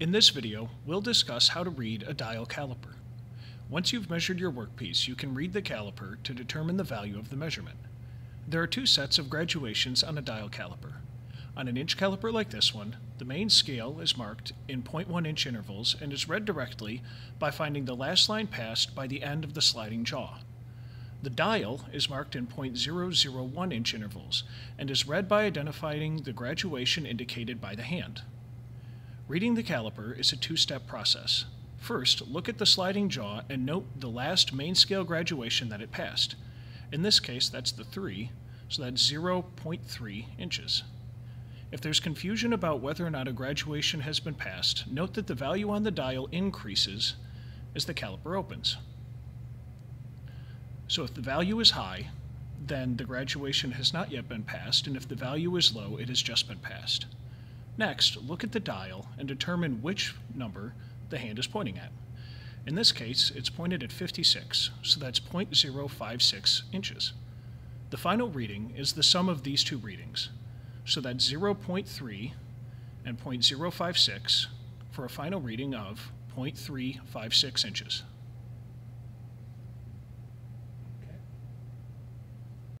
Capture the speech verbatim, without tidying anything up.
In this video, we'll discuss how to read a dial caliper. Once you've measured your workpiece, you can read the caliper to determine the value of the measurement. There are two sets of graduations on a dial caliper. On an inch caliper like this one, the main scale is marked in zero point one inch intervals and is read directly by finding the last line passed by the end of the sliding jaw. The dial is marked in zero point zero zero one inch intervals and is read by identifying the graduation indicated by the hand. Reading the caliper is a two-step process. First, look at the sliding jaw and note the last main scale graduation that it passed. In this case, that's the three, so that's zero point three inches. If there's confusion about whether or not a graduation has been passed, note that the value on the dial increases as the caliper opens. So if the value is high, then the graduation has not yet been passed, and if the value is low, it has just been passed. Next, look at the dial and determine which number the hand is pointing at. In this case, it's pointed at fifty-six, so that's zero point zero five six inches. The final reading is the sum of these two readings, so that's zero point three and zero point zero five six for a final reading of zero point three five six inches.